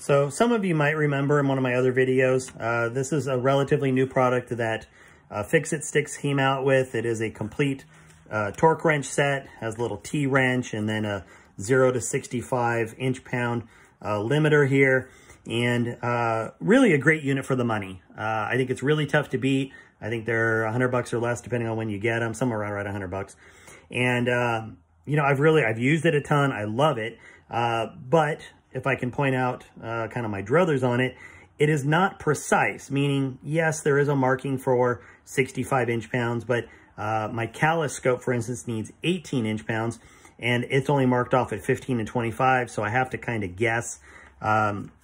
So some of you might remember in one of my other videos, this is a relatively new product that Fix-It Sticks came out with. It is a complete torque wrench set, has a little T-wrench and then a 0 to 65 inch-pound limiter here. And really a great unit for the money. I think it's really tough to beat. I think they're $100 or less depending on when you get them, somewhere around $100. And, you know, I've used it a ton. I love it. But if I can point out kind of my druthers on it, it is not precise, meaning, yes, there is a marking for 65 inch-pounds, but my Kaliscope, for instance, needs 18 inch-pounds, and it's only marked off at 15 and 25, so I have to kind of guess,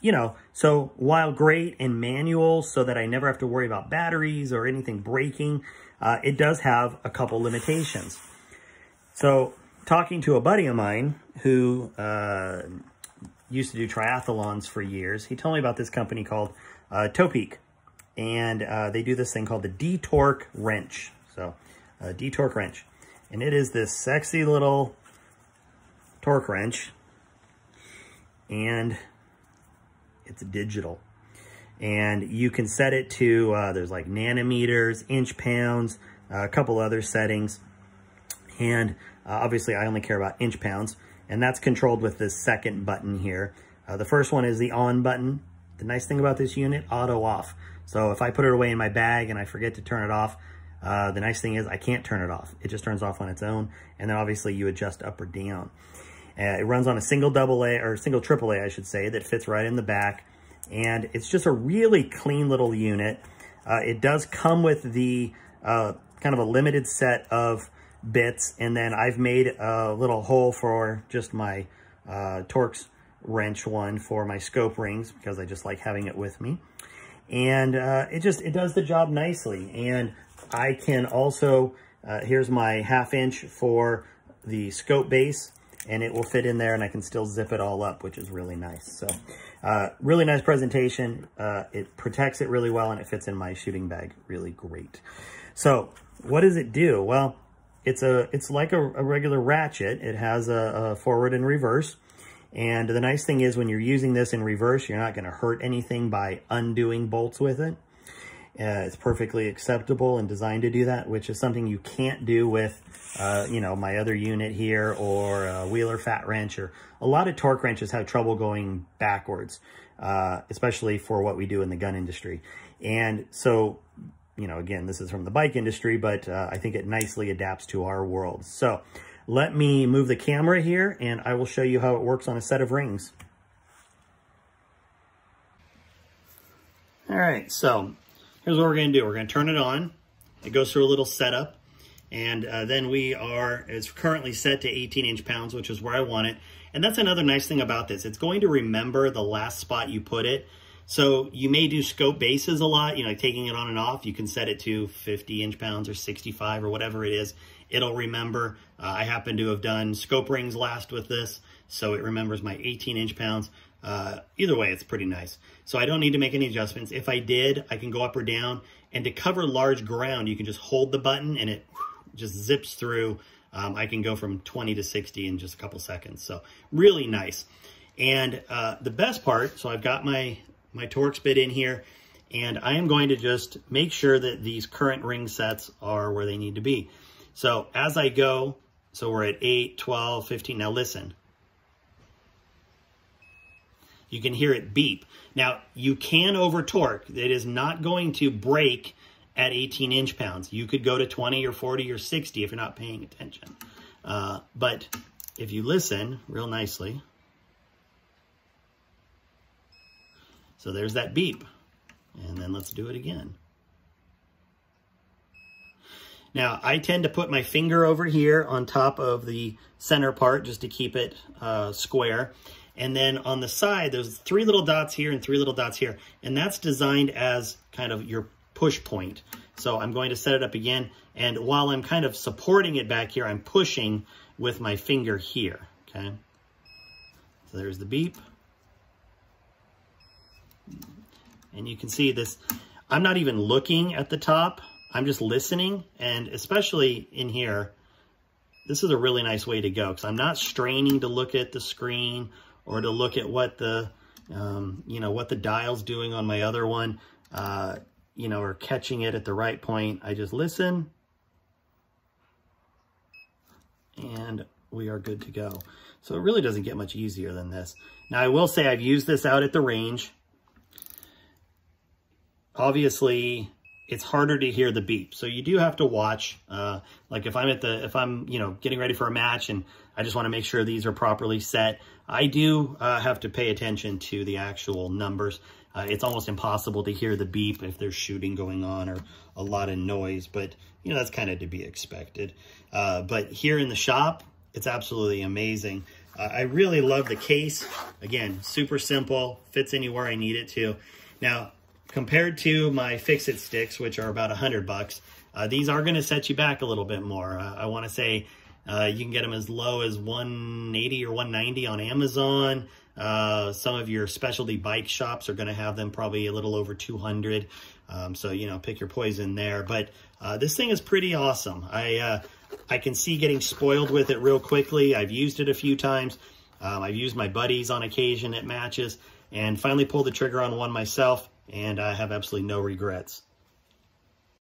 you know. So while great in manuals so that I never have to worry about batteries or anything breaking, it does have a couple limitations. So talking to a buddy of mine who used to do triathlons for years, he told me about this company called Topeak, and they do this thing called the D-Torq wrench. So D-Torq wrench, and it is this sexy little torque wrench, and it's digital, and you can set it to there's like nanometers, inch-pounds, a couple other settings, and obviously I only care about inch-pounds. And that's controlled with this second button here. The first one is the on button. The nice thing about this unit, auto off. So if I put it away in my bag and I forget to turn it off, the nice thing is I can't turn it off. It just turns off on its own. And then obviously you adjust up or down. It runs on a single AAA, I should say, that fits right in the back. And it's just a really clean little unit. It does come with the kind of a limited set of bits, and then I've made a little hole for just my Torx wrench one for my scope rings because I just like having it with me, and it does the job nicely. And I can also here's my 1/2 inch for the scope base, and it will fit in there, and I can still zip it all up, which is really nice. So really nice presentation. It protects it really well, and it fits in my shooting bag really great. So what does it do? Well, it's like a regular ratchet. It has a forward and reverse. And the nice thing is when you're using this in reverse, you're not gonna hurt anything by undoing bolts with it. It's perfectly acceptable and designed to do that, which is something you can't do with, you know, my other unit here or Wheeler Fat Wrench, or a lot of torque wrenches have trouble going backwards, especially for what we do in the gun industry. And so, you know, again, this is from the bike industry, but I think it nicely adapts to our world. So let me move the camera here and I will show you how it works on a set of rings. All right, so here's what we're gonna do. We're gonna turn it on. It goes through a little setup, and then it's currently set to 18 inch-pounds, which is where I want it. And that's another nice thing about this. It's going to remember the last spot you put it. So you may do scope bases a lot, you know, like taking it on and off. You can set it to 50 inch-pounds or 65 or whatever it is. It'll remember. I happen to have done scope rings last with this, so it remembers my 18 inch-pounds. Either way, it's pretty nice. So I don't need to make any adjustments. If I did, I can go up or down. And to cover large ground, you can just hold the button and it just zips through. I can go from 20 to 60 in just a couple seconds. So really nice. And the best part, so I've got my Torx bit in here, and I am going to just make sure that these current ring sets are where they need to be. So as I go, so we're at 8, 12, 15. Now listen, you can hear it beep. Now you can over torque. It is not going to break at 18 inch-pounds. You could go to 20 or 40 or 60 if you're not paying attention. But if you listen real nicely, so there's that beep, and then let's do it again. Now, I tend to put my finger over here on top of the center part just to keep it square. And then on the side, there's 3 little dots here and 3 little dots here, and that's designed as kind of your push point. So I'm going to set it up again, and while I'm kind of supporting it back here, I'm pushing with my finger here, okay? So there's the beep. And you can see this, I'm not even looking at the top, I'm just listening. And especially in here, this is a really nice way to go because I'm not straining to look at the screen or to look at what the you know, what the dial's doing on my other one, you know, or catching it at the right point. I just listen, and we are good to go. So it really doesn't get much easier than this. Now, I will say I've used this out at the range. Obviously, it's harder to hear the beep. So you do have to watch, like if I'm, you know, getting ready for a match and I just want to make sure these are properly set, I do have to pay attention to the actual numbers. It's almost impossible to hear the beep if there's shooting going on or a lot of noise, but you know, that's kind of to be expected. But here in the shop, it's absolutely amazing. I really love the case. Again, super simple, fits anywhere I need it to. Now, compared to my Fix-It Sticks, which are about $100, these are gonna set you back a little bit more. I wanna say you can get them as low as 180 or 190 on Amazon. Some of your specialty bike shops are gonna have them probably a little over 200. So, you know, pick your poison there. But this thing is pretty awesome. I can see getting spoiled with it real quickly. I've used it a few times. I've used my buddies on occasion at matches and finally pulled the trigger on one myself, and I have absolutely no regrets.